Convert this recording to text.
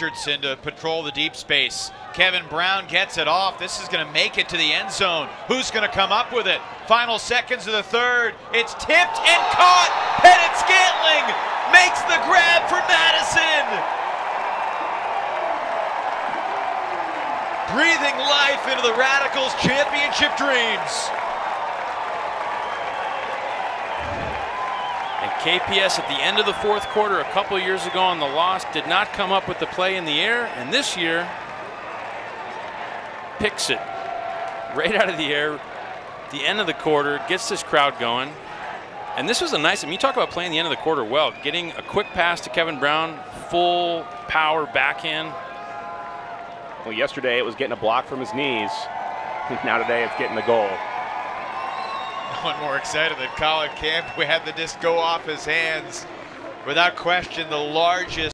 Richardson to patrol the deep space. Kevin Brown gets it off. This is going to make it to the end zone. Who's going to come up with it? Final seconds of the third. It's tipped and caught. Pettit-Scantling makes the grab for Madison. Breathing life into the Radicals' championship dreams. KPS at the end of the fourth quarter a couple years ago on the loss did not come up with the play in the air, and this year picks it right out of the air at the end of the quarter, gets this crowd going. And this was a nice, I mean, you talk about playing the end of the quarter well, getting a quick pass to Kevin Brown, full power backhand. Well, yesterday it was getting a block from his knees. Now today it's getting the goal. No one more excited than Colin Camp. We had the disc go off his hands. Without question, the largest